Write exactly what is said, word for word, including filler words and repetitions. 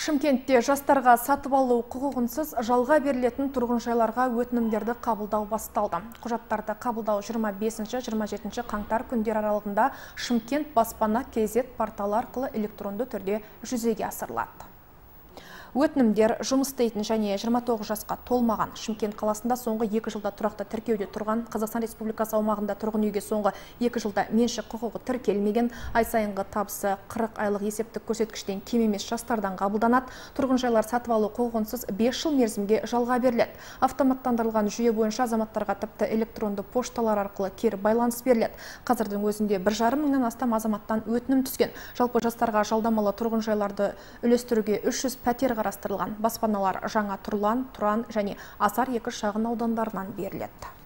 Шымкентте жастарға сатып алу құқығынсыз жалға берілетін тұрғыншайларға өтінімдерді қабылдау басталды. Құжаттарды қабылдау жиырма бесінші жиырма жетінші қаңтар күндер аралығында Шымкент баспана кз порталы арқылы электронды түрде жүзеге асырылады. Өтінімдер жұмыс істейтін және жиырма тоғыз жасқа толмаған Шымкент қаласында соңғы екі жылда тұрақты тіркеуде тұрған, Қазақстан Республикасы аумағында тұрғын үйге соңғы екі жылда меншік құқығы тіркелмеген, ай сайынғы табысы қырық айлық есептік көрсеткіштен кем емес жастардан қабылданады. Тұрғынжайлар сатып алу құқығынсыз бес жыл мерзімге жалға беріледі. Автоматтандырылған жүйе бойынша азаматтарға тіпті электронды пошталар арқылы кері байланыс беріледі. Қазірдің өзінде бір жарым мыңнан астам азаматтан өтінім түскен. Жалпы жастарға жалдамалы тұрғынжайларды үлестіруге үш жүз пәтер қарастырылған. Баспаналар жаңа Тұрлан, Тұран және Асар екі шағын аудандарынан беріледі.